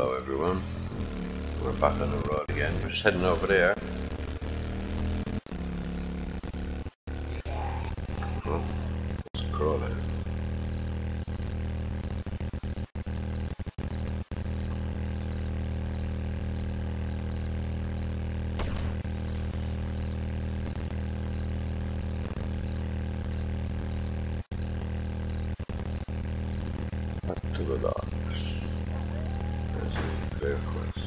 Hello everyone, we're back on the road again. We're just heading over there. Oh, there's a crow there. Back to the dock. Of course.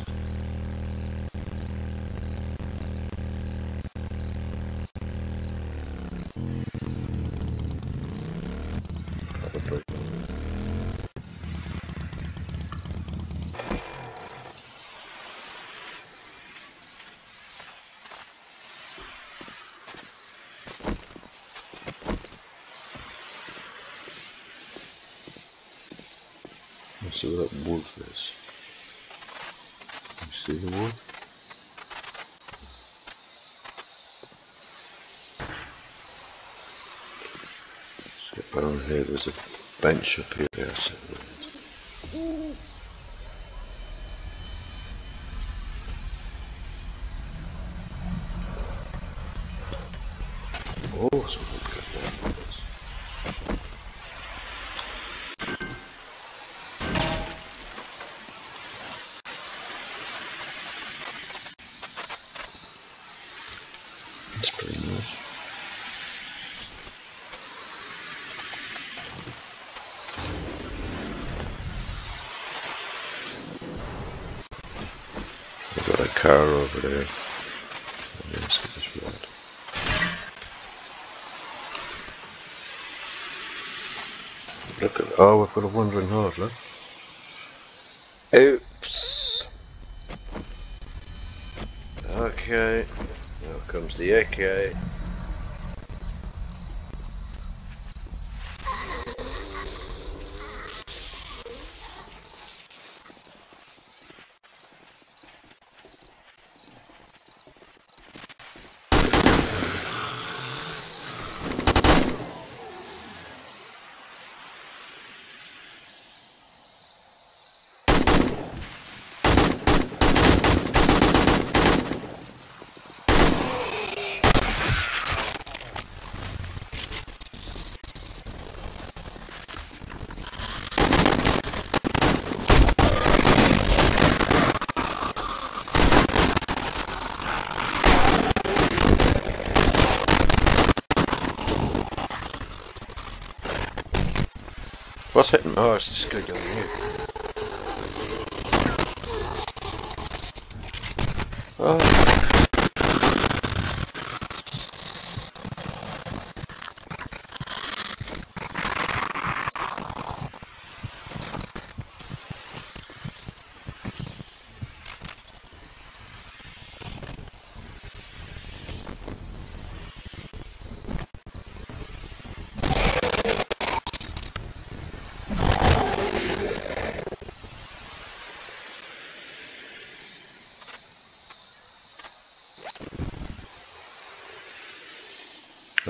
Let's see what that wolf is. See the wolf? So around here there's a bench up here I sit around. Oh, something good there. That's pretty nice. I've got a car over there. Let's get this right. Look at, oh, we've got a wandering horde, look. Oops. Okay. Now comes the AK. What's hitting? Oh, it's this guy down here.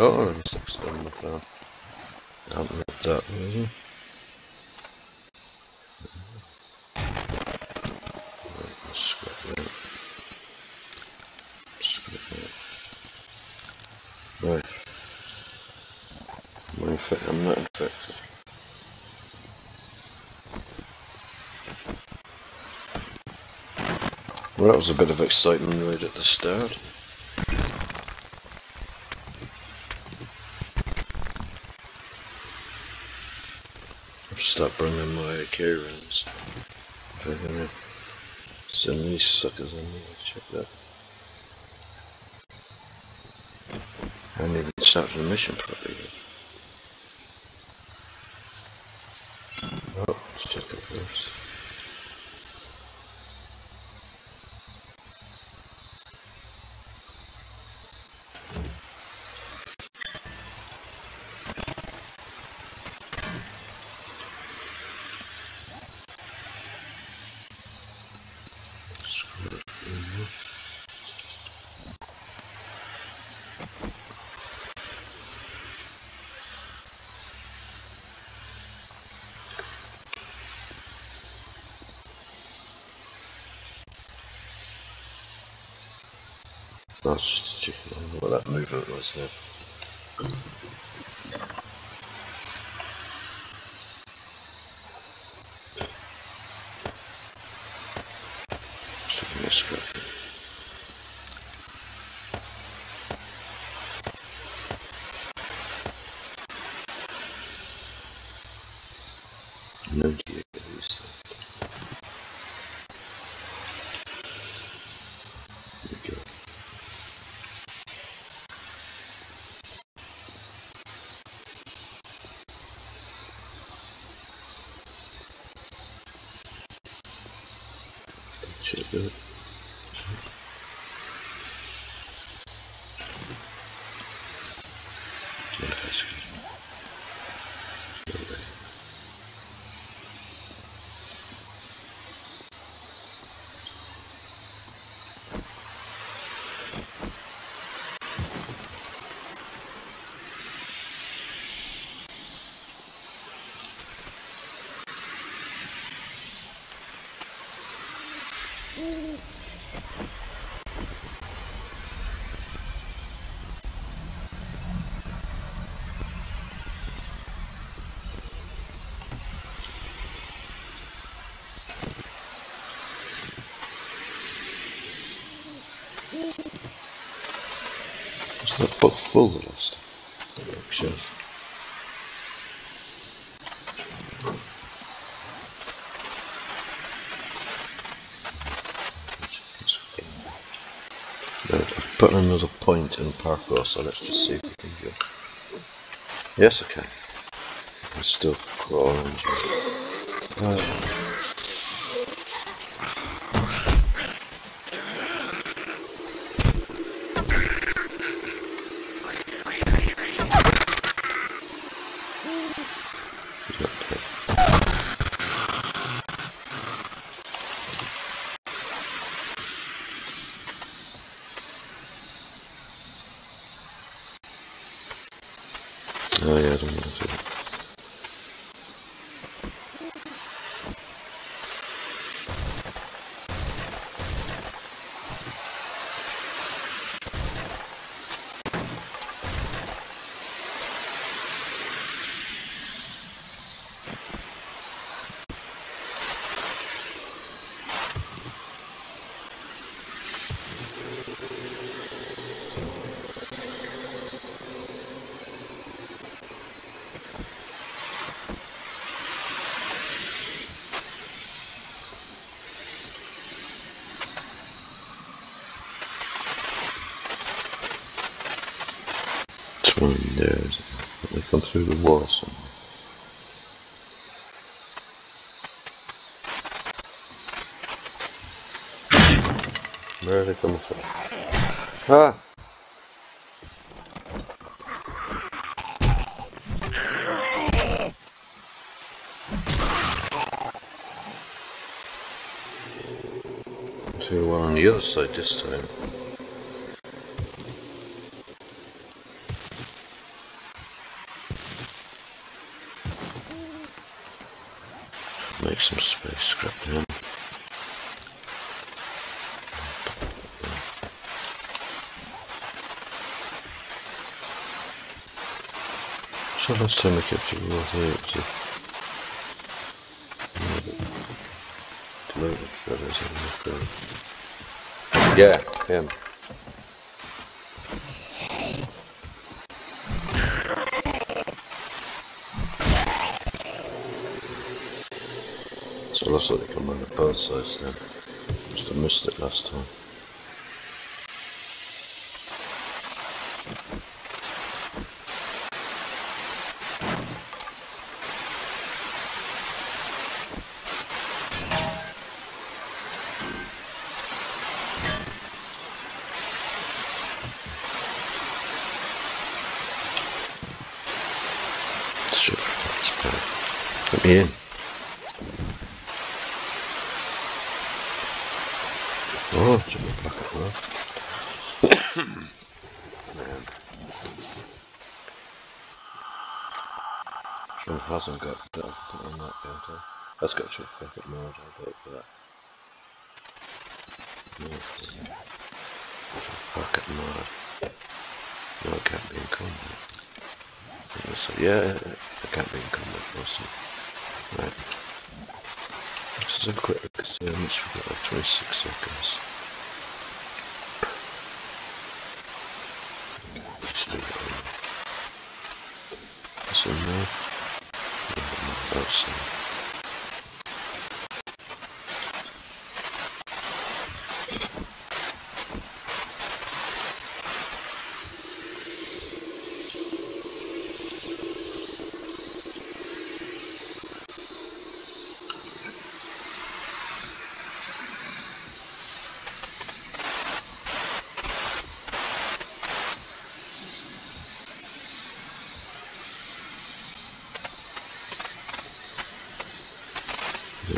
Oh, I'm six on the floor. I haven't read that really. Right, let's scrap that. Scrap that. Right. I'm not infected. Well, that was a bit of excitement right at the start. Stop bringing my AK rounds. If I'm gonna send these suckers in there, check that. I haven't even started the mission properly yet. Oh, let's check it first. Well, that mover was there. Good. It's not book full of last time. Put another point in parkour, so let's just see if we can go. Yes, I can. I'm still crawling. Oh yeah, I don't know what to do. There's, they come through the wall somewhere. Where are they coming from? Ah! So we're on the other side this time. Some space scrapped in. So last time I kept it right here, it was a... Yeah, him. Looks like they come on both sides then. Must have missed it last time. Put me in. Oh, should be back at work. Man. Sean hasn't got that on that yet. That's got chip bucket mode, I'll go for that. Pocket mod. No, it can't be in combat. Yeah, it can't be in combat, awesome. Right. This is a quick exchange, we've got like 26 seconds. That's in there. That's in there.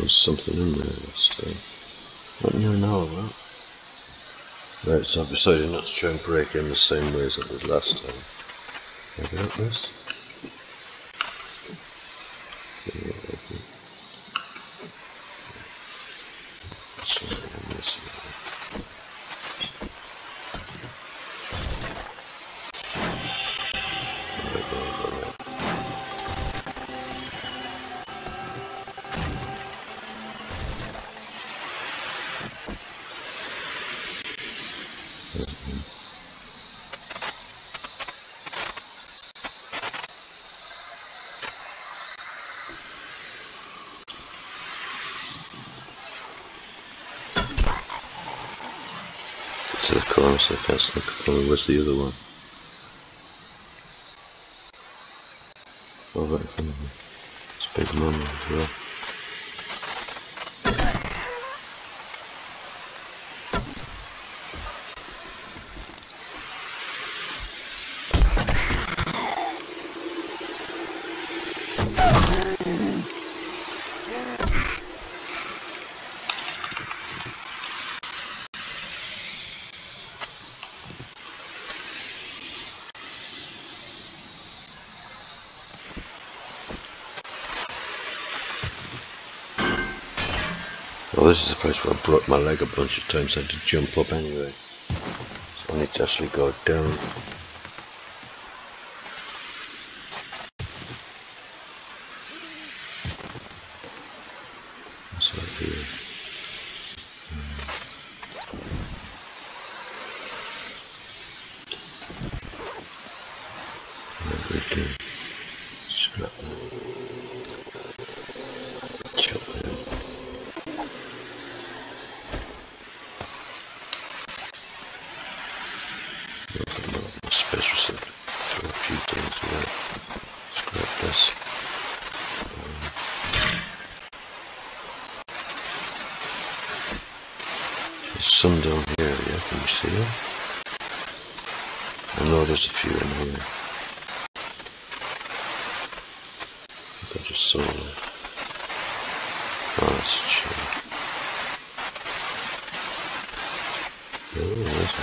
Something in there, so not new and all that. Right, so I've decided not to try and break in the same way as I did last time. Can I get up this? To the corner so I can't sneak up on. Where's the other one? Oh, right in front of me. It's a big money as well. Well, this is the place where I broke my leg a bunch of times, I had to jump up anyway. So I need to actually go down. That's right here. What do we do? Scrap them. Chop them. Some down here, yeah, can you see them? I know there's a few in here. I think I just saw them. Oh, that's a shame. Oh, there's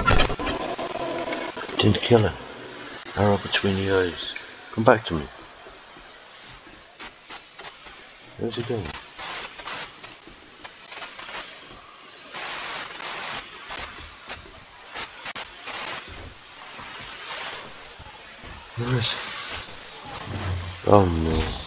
one. Big shot. Didn't kill him. Arrow between the eyes. Come back to me. Where's he going? Where is he? Oh no.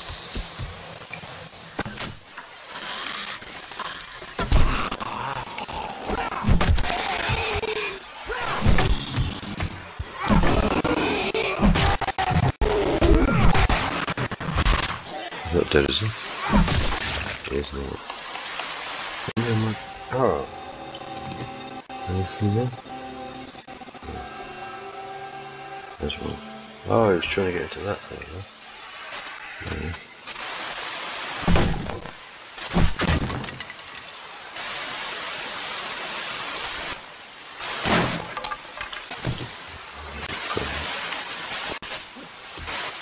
He's not dead, is he? There's no one. And then my arrow. Anything there? No. There's one. Oh, he was trying to get into that thing, huh? Yeah.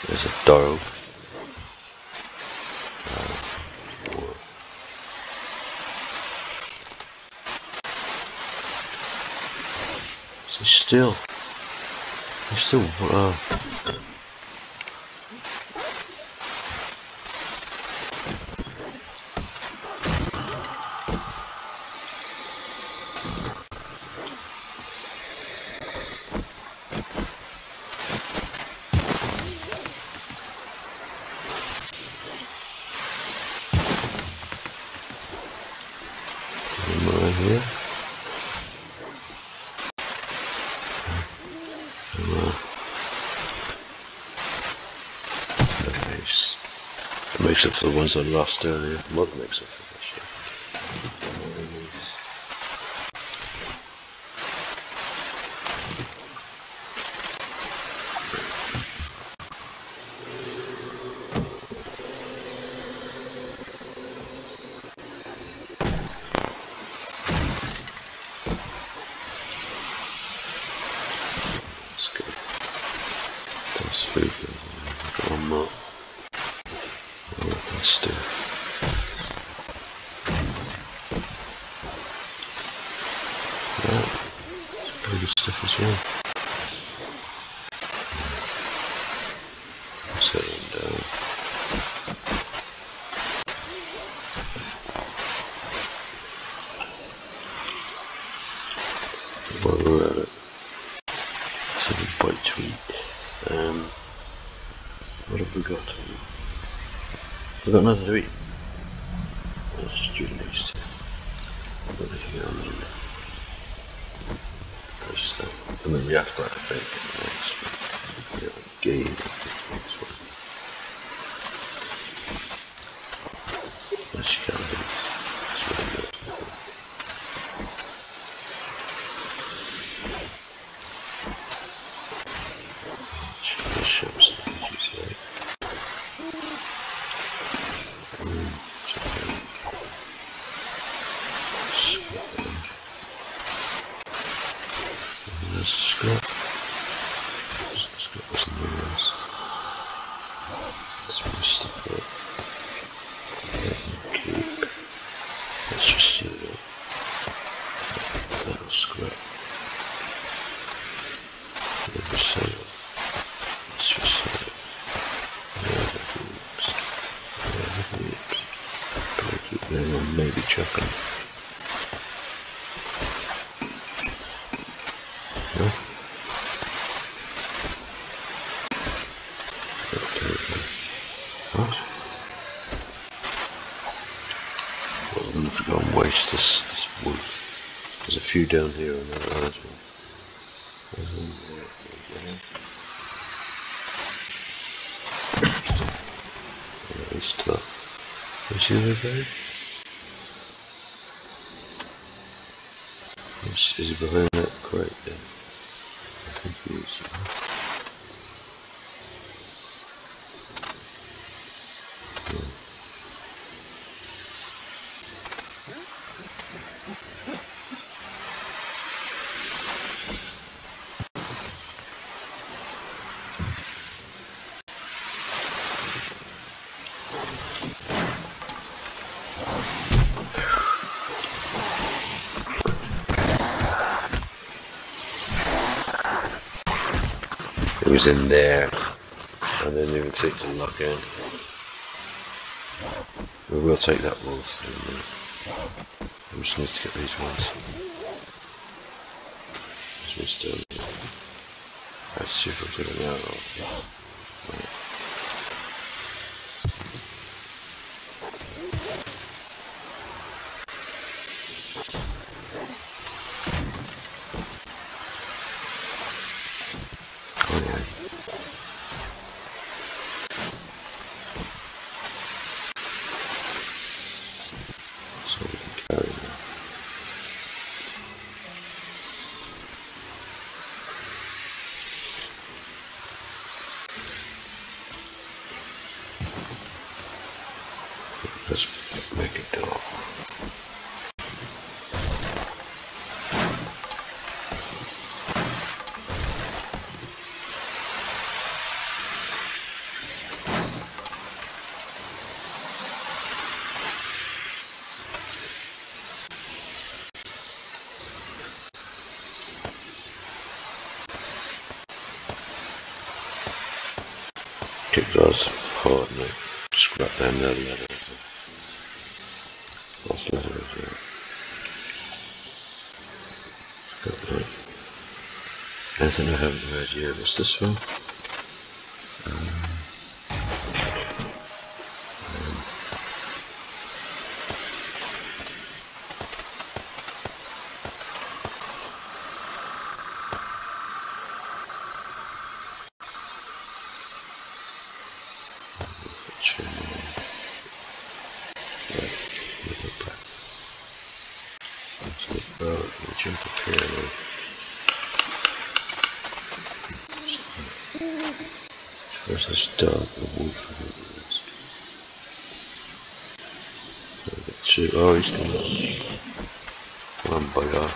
There's a dog. He's still, Makes up for the ones I lost earlier. Mud makes up for that shit. That's good. That's food. Got one more. Still. Yeah, pretty good stuff as well. Set them down. While we're at it, something bite to eat. What have we got? We've got nothing to eat. Let's just do the next thing. I've got anything on there. And then we have got to bake the next one. We have a game next one. Let's just count these. That's what I'm doing. Let's ship some things right. Let's just see that little scrap. Let's just see it. Let's just see it. Break it down and maybe chuck it. No? What? I'm going to go and waste this wood. There's a few down here and there as well. There is stuff. You see that guy? Is he behind that crate there? I think he is. It was in there, I didn't even take to lock in. We will take that wolf in a minute. We just need to get these ones. This one's down here. Let's see if I can get an arrow. Right. So we can carry them. Let's make a door. Kick those forward and scrap them there, the other one. What's the other one? Scrap them. Anything I haven't heard here was this one. Thank you. which interfere with. There's this dog, the wolf. Look at two. Oh, he's coming. One bug off.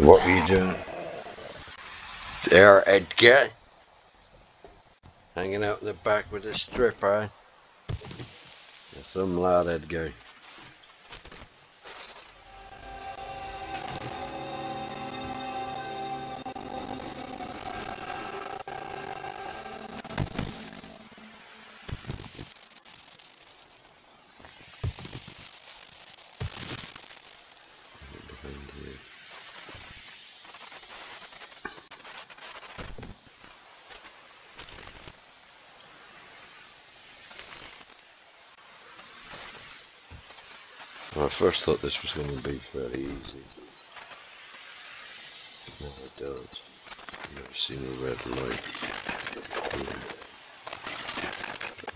What were you doing there, Edgar? Hanging out in the back with a stripper. There's some lad, Edgar. I first thought this was going to be fairly easy. No, I don't. I've never seen a red light.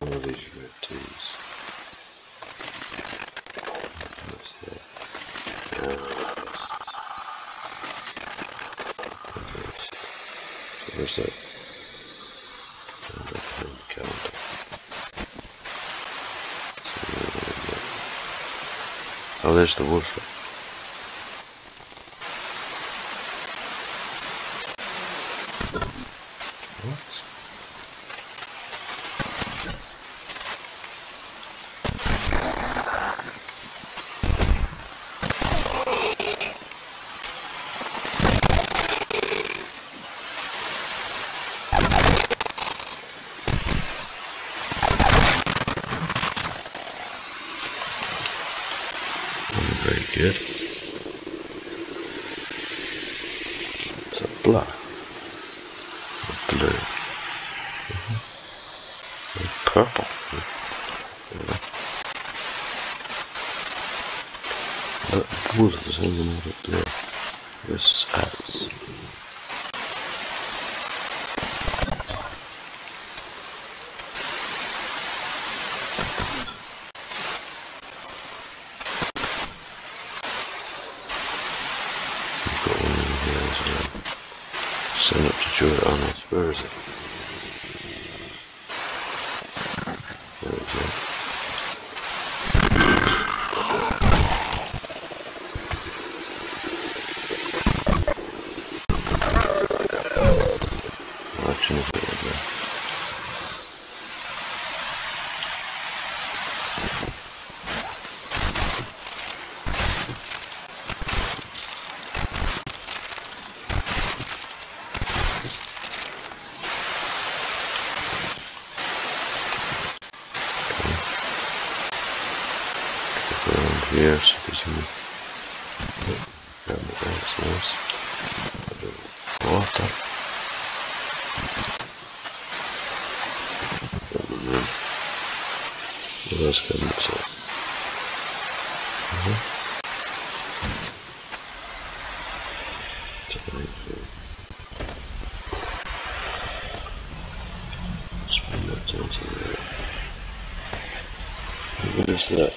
One of these red teas. What's that? Oh, where's that? Oh, there's the wolf. Very good. It's a black, a blue, a purple. That wolf is hanging out up there. This is Alice. Send up to Joy on it. Where is it? There we go. What action is it right there? Yes, because grab the bags nice. I do water. What else can I say? Spin that down to there. What is that?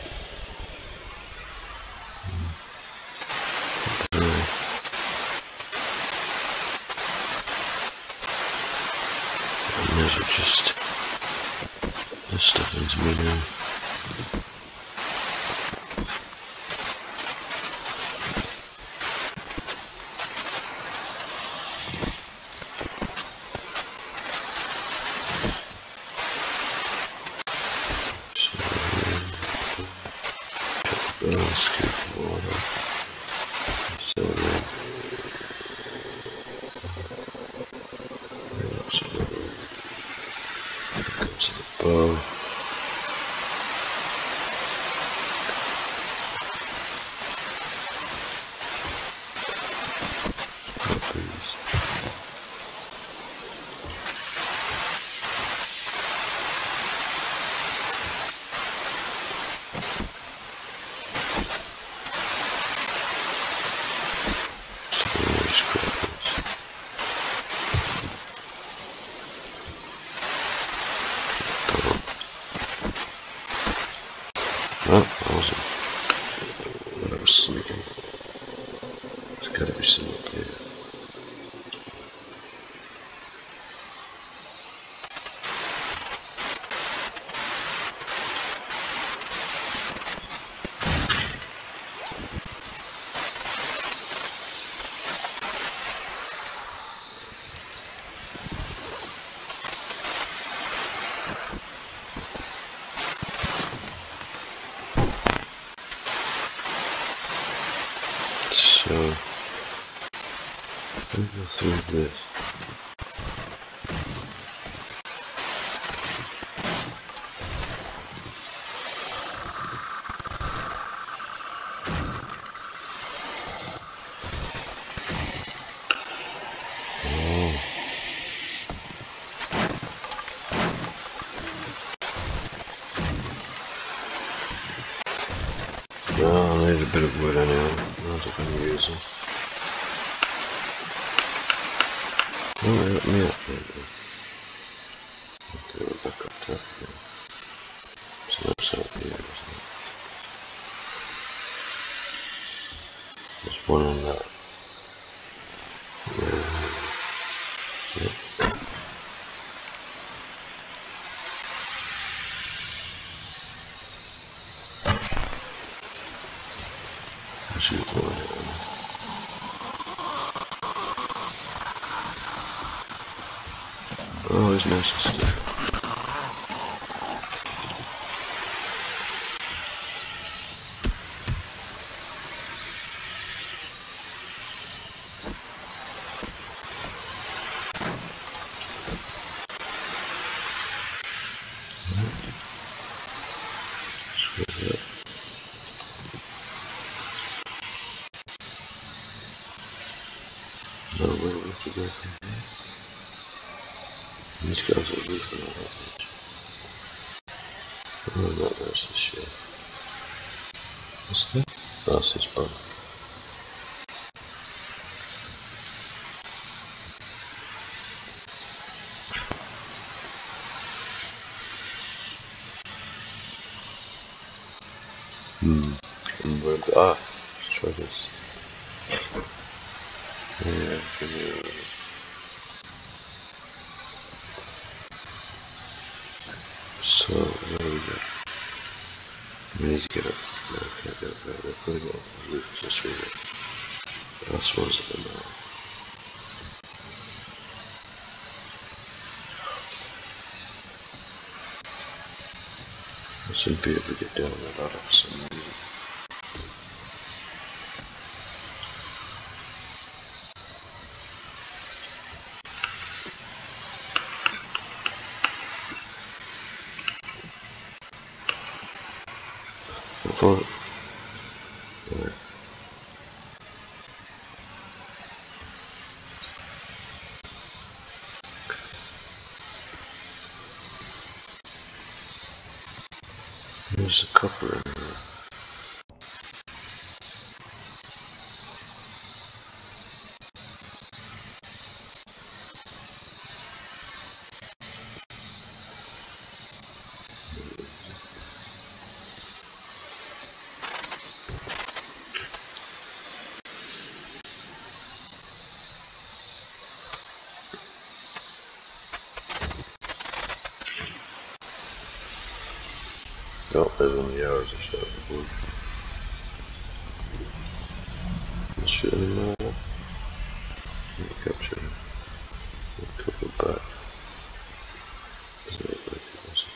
This stuff is moving. So, scoop the water. So, to the bow. sleeping. There's gotta be someone up here. So, let me go through this. Oh. Oh, I need a bit of wood anyway. That's what I'm using. Oh, they got me up there. Okay, we're back up top now. So that's out here, isn't it? There's one on that. Yeah. Oh, it's nice and stiff. No, we don't have to go from here. These guys are losing all that much. Oh, no, there's the ship. What's that? That's his boat. Let's try this. Yeah, so, there we go. We need to get up. No, I can't get up there. They're putting it on the roof of this river. That's what's at the mouth. This would be able to get down there, not up some reason. Right. There's a copper in there. Oh, there's only hours or so of wood. Let's shoot him now. We'll capture him. We'll cover back. Doesn't look like it, does it?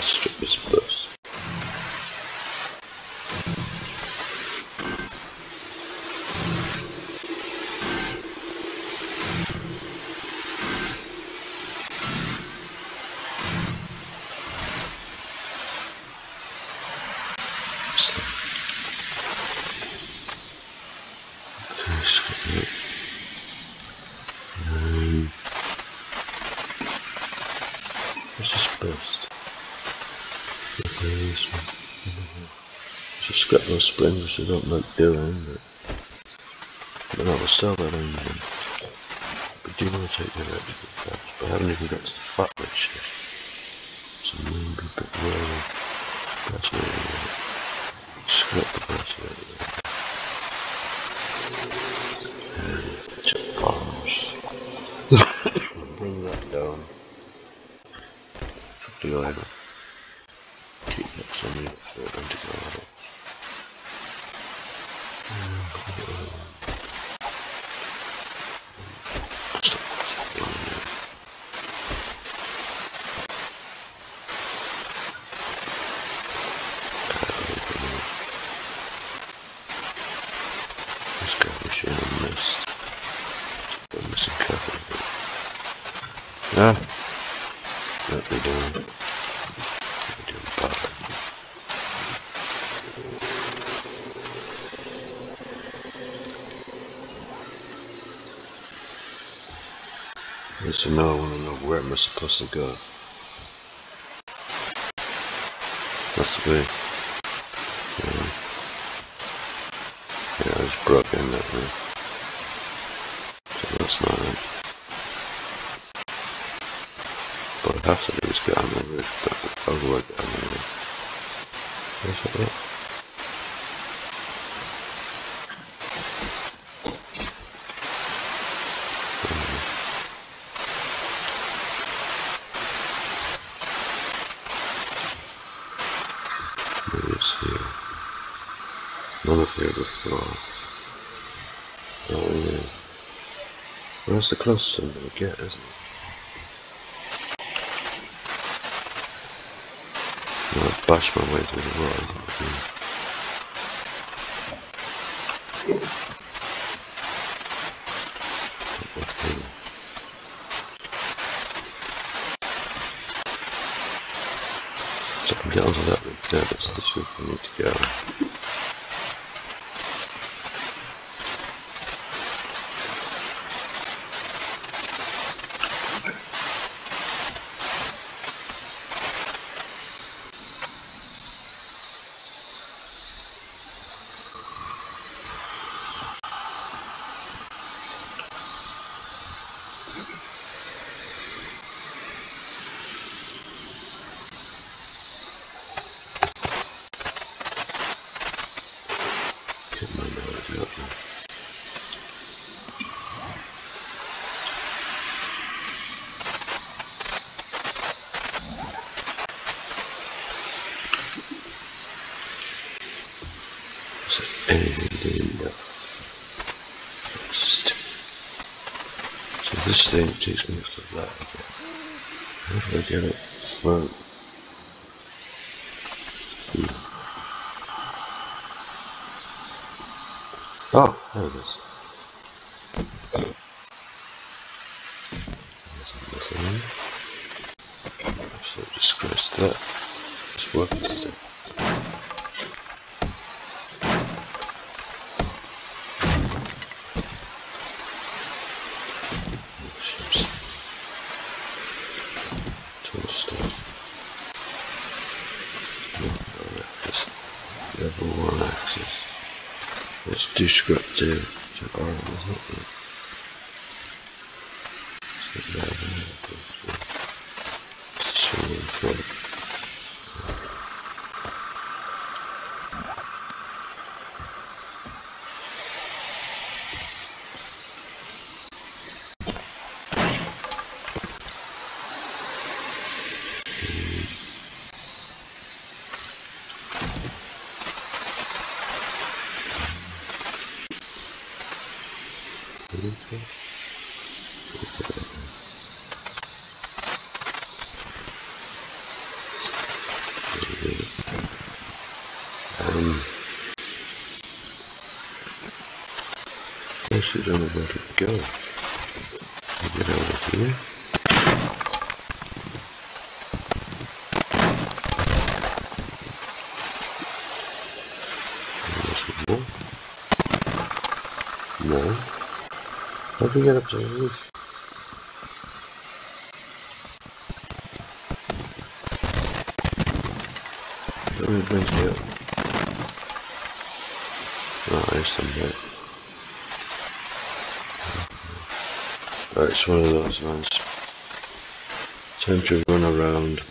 Strip this bus. Okay, is dispersed. The creation. It's a scrap of springs, so don't make beer in it. But I will sell that engine. But do you want to take the electric back? But I haven't even got to the fat rich yet. So maybe a bit wary. That's where we are. Scrap the battery anyway. Bring that down. Should do either. Keep next on me for them to go at it. Ah, what are we doing? We're doing bad. So now I want to know where am I supposed to go. That's the way. Yeah, I was brought in that way. So that's not it. What I have to do is get on the roof, but how do I get on the roof? Where's that at? Maybe it's here. None of here before. Oh yeah. Well, that's the closest I'm going to get, isn't it? Bash my way through the water. So I can get onto that with dirt, that's the ship I need to go. This thing takes me off the flat again. How do I get it from? Oh, there it is. There's nothing. So just scratch that. It's working today. Script to R wasn't it? I actually don't know where to go. I'll get out of here. No. How do we get up to the roof? Where's my tail? Oh, there's some there. Alright, it's one of those ones. Time to run around.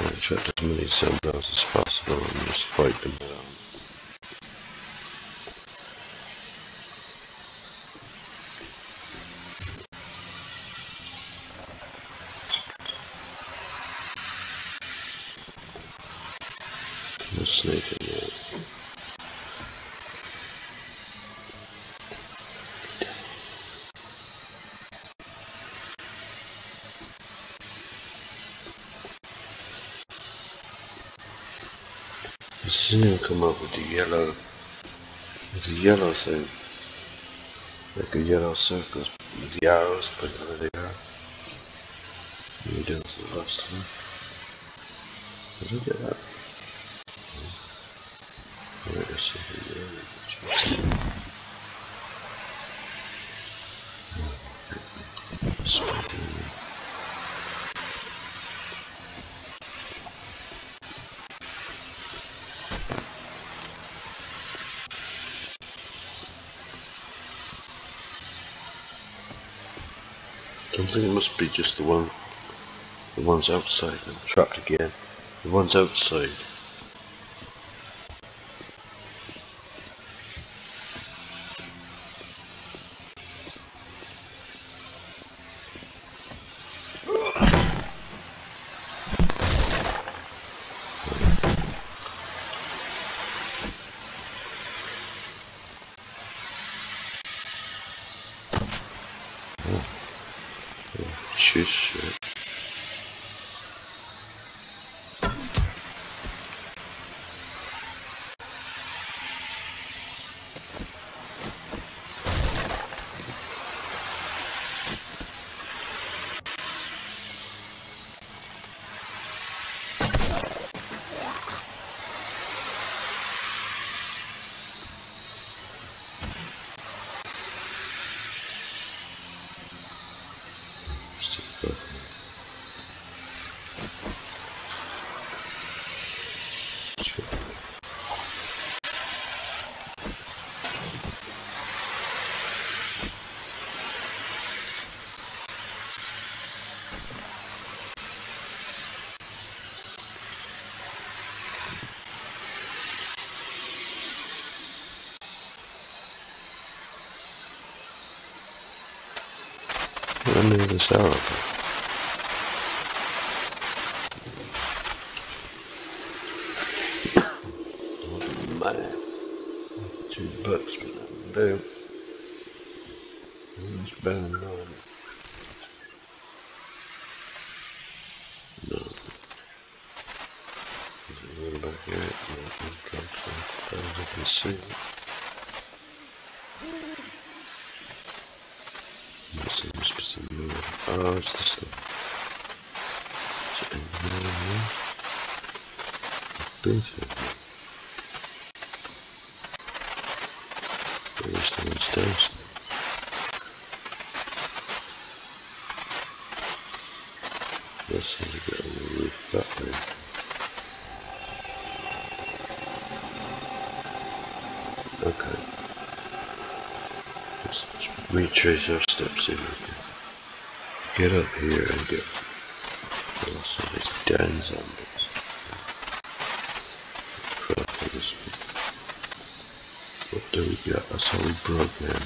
Alright, try to do as many sunbrowns as possible and just fight them down. No snake in there. I see him come up with the yellow thing, like a yellow circle with the arrows, but there they are. He does the last one. Look at that. I think it must be just the ones outside. I'm trapped again. The ones outside. Shit. I'm in this arrow. $2, but I can do. It's better than mine. No. There's a little here. I can see. Oh, it's this thing. Is it another one? I think so. There's the one stairs. This has to get on the roof that way. Okay. Let's retrace our steps here. Get up here and get lost of these damn zombies. Crap, what do we got? That's how we broke, man.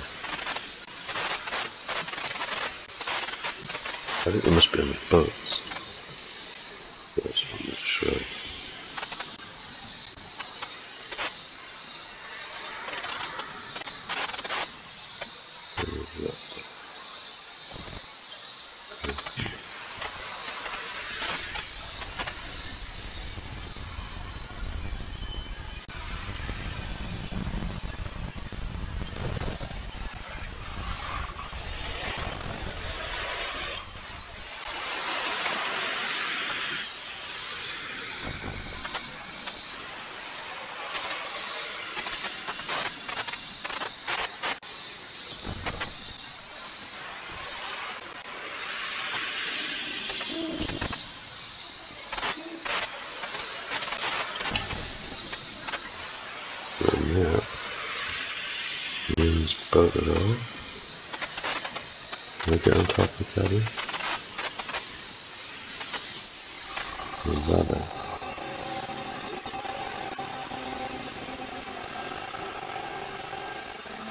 I think there must be on the boats. That's from the truck. don't know. They get on top of each other. Love it.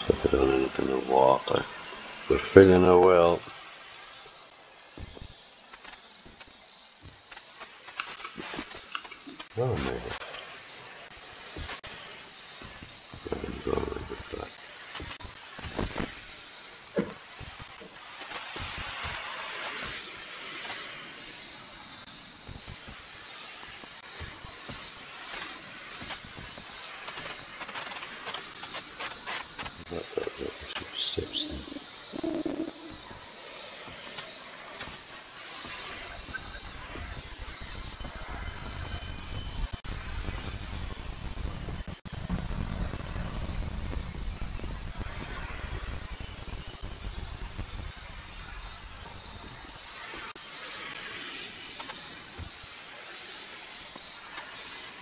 So they don't end up in the water. They're filling a well. Oh man. I'm going with that.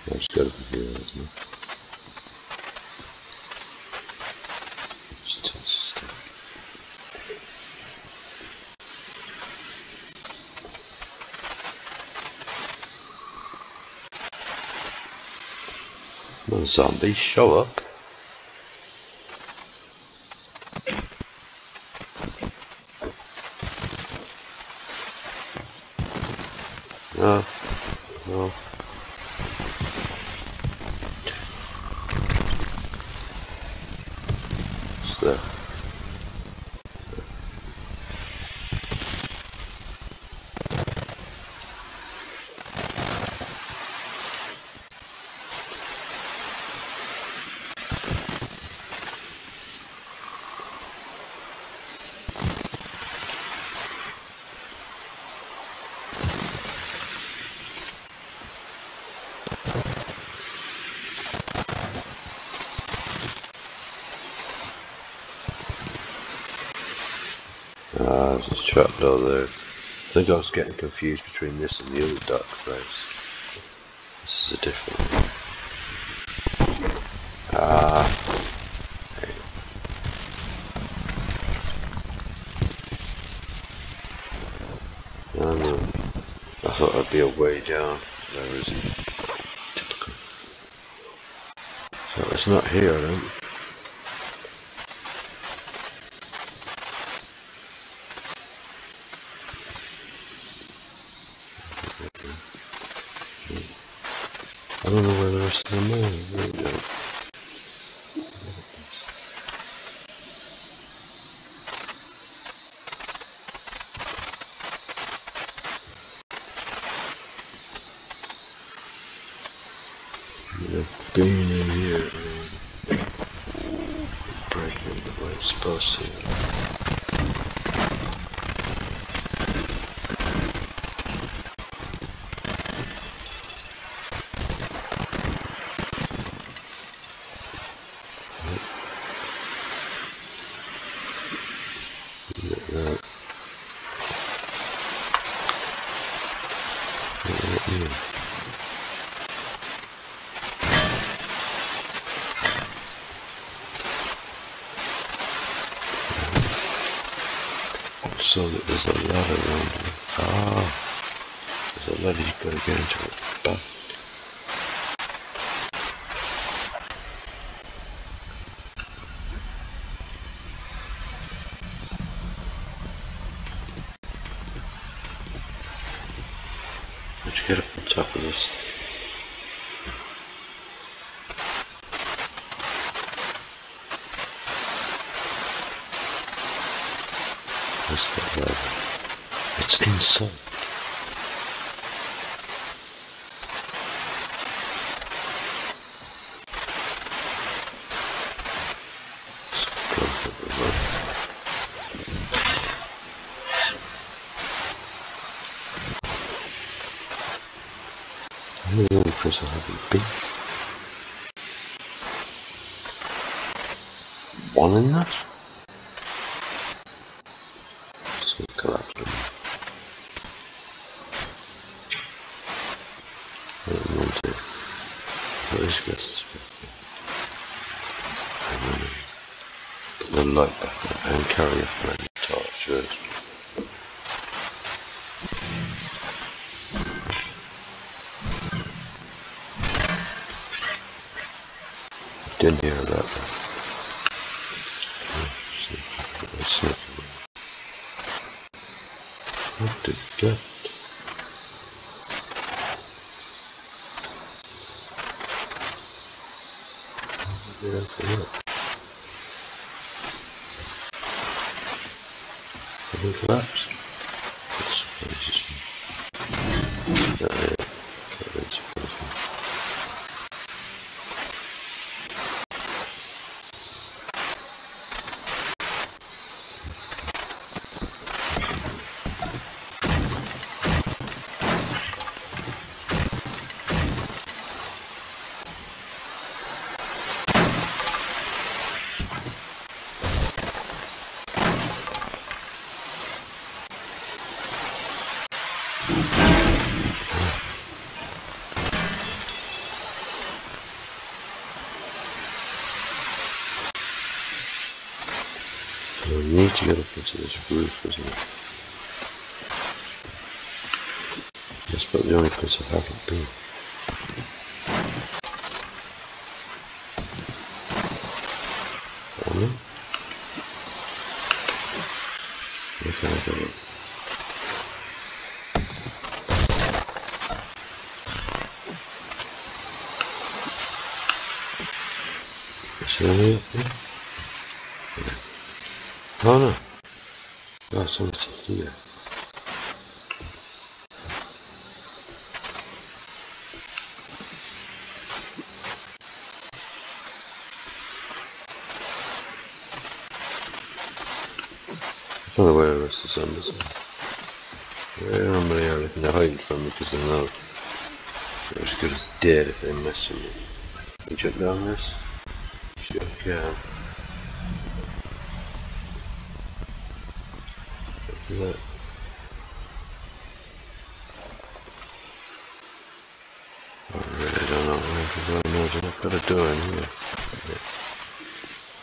I just gotta be here, isn't it? Just touch stuff. Come on, zombies, show up. No. No. There. Ah, there's a trapdoor there. I think I was getting confused between this and the other dark place. This is a different one. Hey. No, no. I thought I'd be a way down. There isn't. So it's not here, I don't. I don't know where the rest of them are. There we go. I've been in here and breaking the way it's supposed to. So that there's a ladder around here. There's a ladder, you've got to get into it. But let's get up on top of this. It's inside. I'm the only place I haven't been. One in that? I don't want to. I just got suspected. I don't know. But own light backup and carry a flaming torch. Didn't hear about that. What the death? How did I forget? Did it collapse? We need to get up into this roof, isn't it? That's about the only place I haven't been. Where can I go up? Is there any up there? Oh no! That's only here. I don't know where the rest of the zombies are. Where am I looking to hide from because I know they're as good as dead if they mess with me. Can you jump down this? Sure can. Look. I really don't know what I've got to do in here.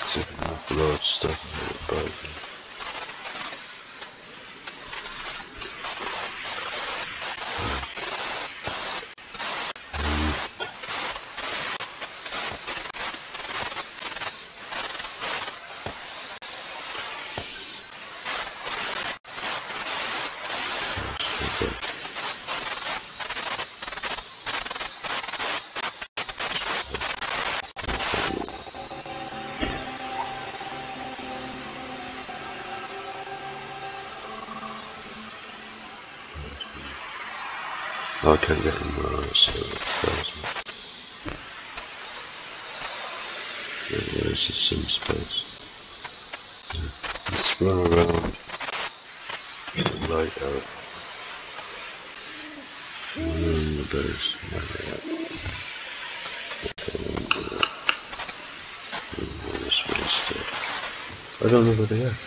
It's an awful lot of stuff in the boat. I can't get in there, so it fails me. There is some space. Let's run around. Get the light out. And the base. I don't know where they are.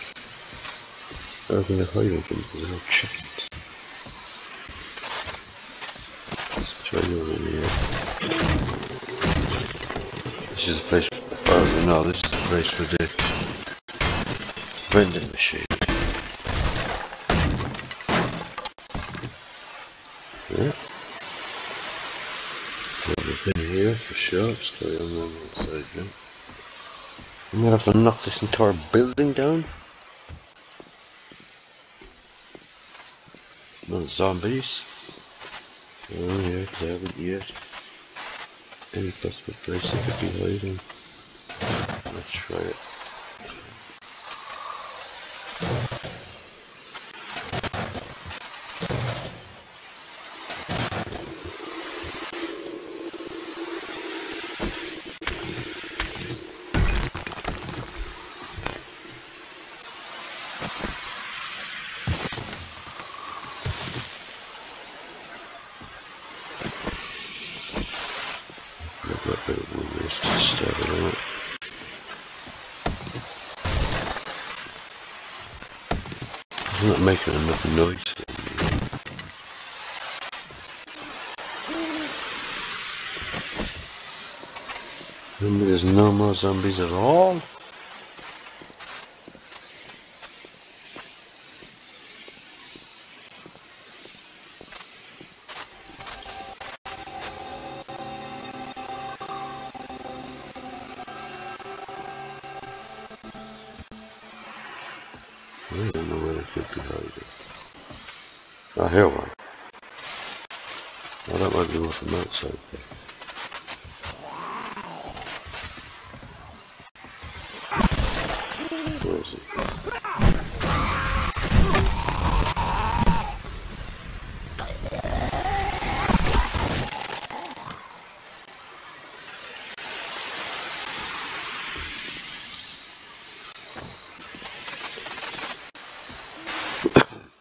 I'm going to hide them without chickens. This is the place. Oh no, this is the place for the vending machine. Yeah. There's a here for sure. It's going on the inside now. I'm gonna have to knock this entire building down. Not zombies. Oh yeah, because I haven't yet. Any possible place I could be hiding. Let's try it. I'm not making enough noise for me. Remember, there's no more zombies at all. I don't know where the 50 hose is. I have one. I don't like the one from that side there. Where is it?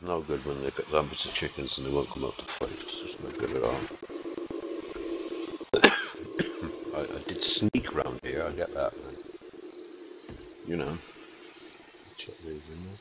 No good when they get zombies and chickens and they won't come out to fight. It's just not good at all. I did sneak round here, I get that, man. You know. Check these in there.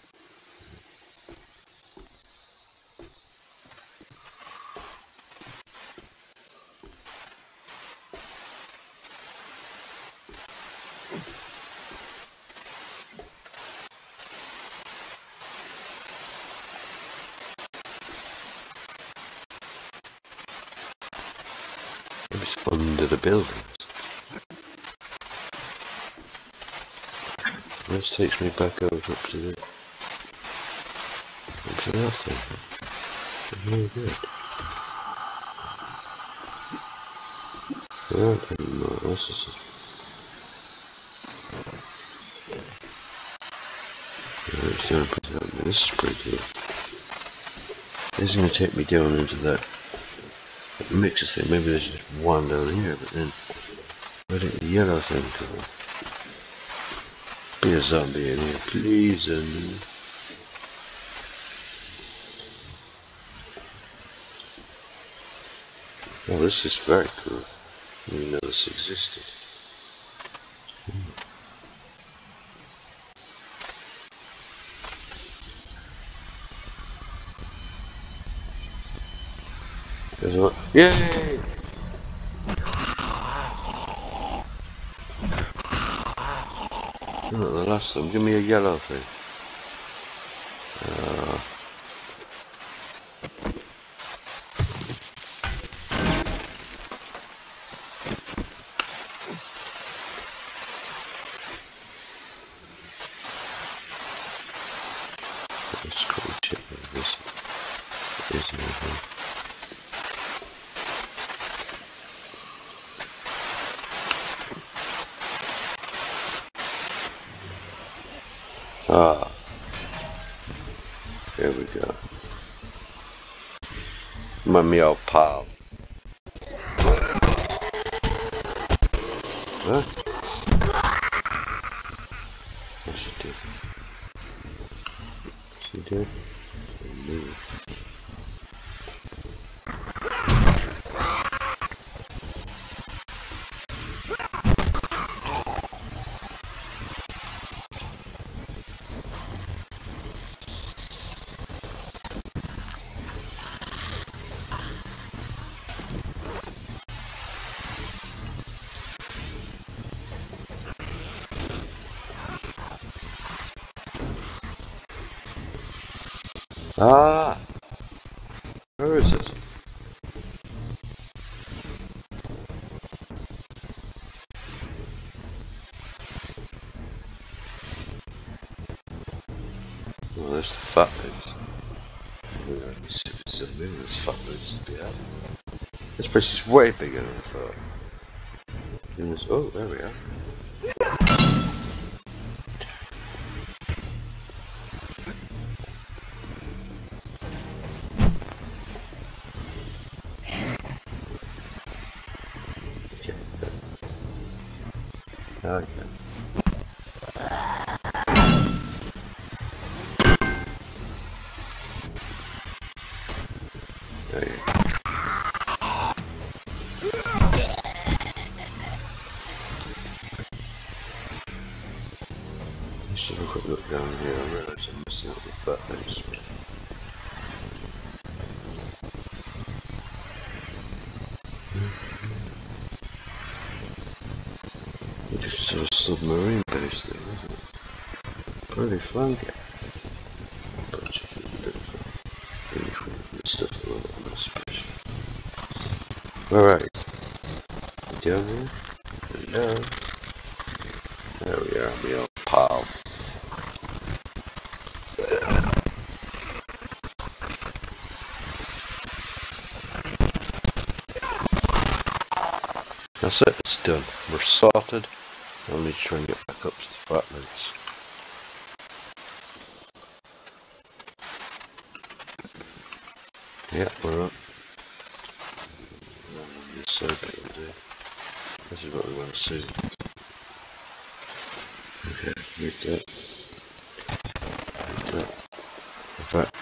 It's under the buildings. This takes me back over up to the last thing. Really good. Well, I don't know what else this is. Yeah, it's the only place out there. This is pretty good. This is going to take me down into that mixer thing. Maybe there's just one down here, but then where did the yellow thing come? Be a zombie in here, please. And oh, this is very cool. I didn't know this existed. There's one. Yay! Not the last one. Give me a yellow thing. Let's go check out this. There's no Ah, here we go. My meow pal. Huh? What's she doing? She doing? Ah! Where is it? Well, there's the fat bits. We're going to be super silly, there's fat bits to be out. This place is way bigger than I thought. Oh, there we are. Okay. There you go. Let's have a quick look down here. I realise I'm missing out with that place. It's a submarine base thing, isn't it? Pretty funky. Bunch of different stuff around on this place. Alright. Down here. And down. There we are, me old pal. That's it, it's done. We're sorted. Let me try and get back up to the apartments. Yeah, we're up. So this is what we want to see. Okay, make that. Make that. In fact,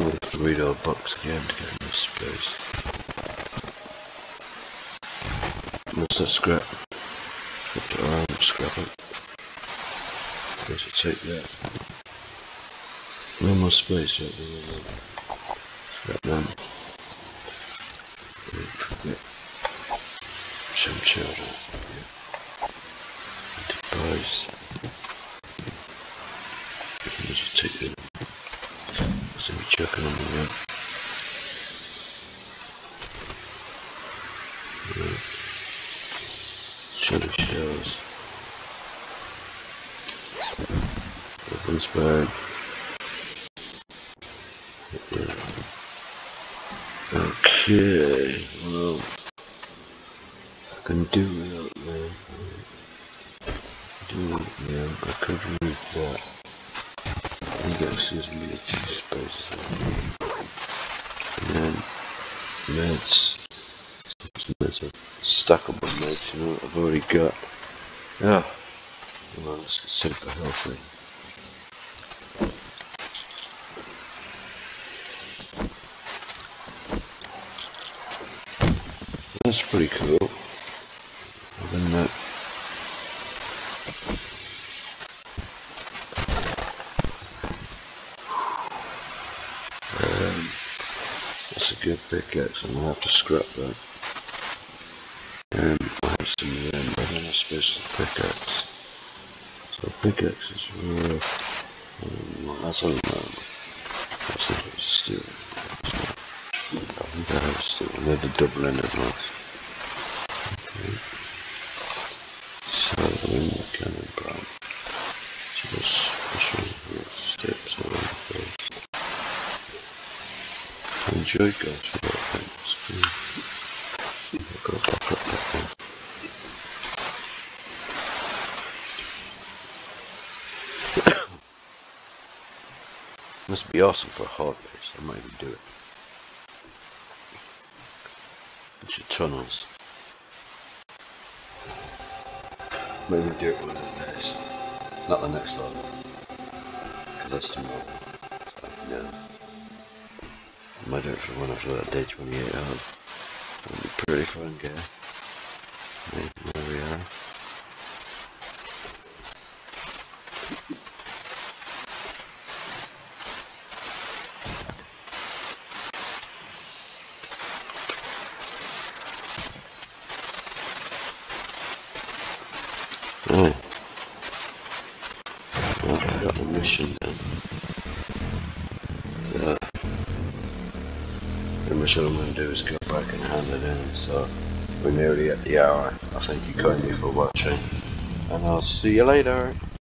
we'll have to read our box again to get enough space. What's that scrap? Scrap it. I'm going to take that. No more space yet. Scrap them. Some children. Device. I'm just taking it. So we chuck it on the ground. Right. Children shells. Weapons bag. Okay, well, I can do without that. I could remove that. I think that gives me a few spaces. And then, meds. There's a stackable meds, you know what I've already got. Ah, well, let's get super healthy. That's pretty cool. I've done that. That's a good pickaxe. I'm gonna have to scrap that. I have some of them. I don't have space for the pickaxe. So pickaxe is worth. That's all mine. That's not what it's still. I think I have still. I need to double in it once. So in the cannon brown. So this one with steps on the first. I enjoy going to that thing, it's cool. I've got to back up that thing. Must be awesome for a hard base, I might even do it. Bunch of tunnels. Maybe do it one of the days. Not the next level. Because that's tomorrow. So, yeah. I might do it for one after that day, 28 hours. That'll be pretty fun game. There we are. What I'm going to do is go back and hand it in, so we're nearly at the hour. I thank you kindly for watching, and I'll see you later.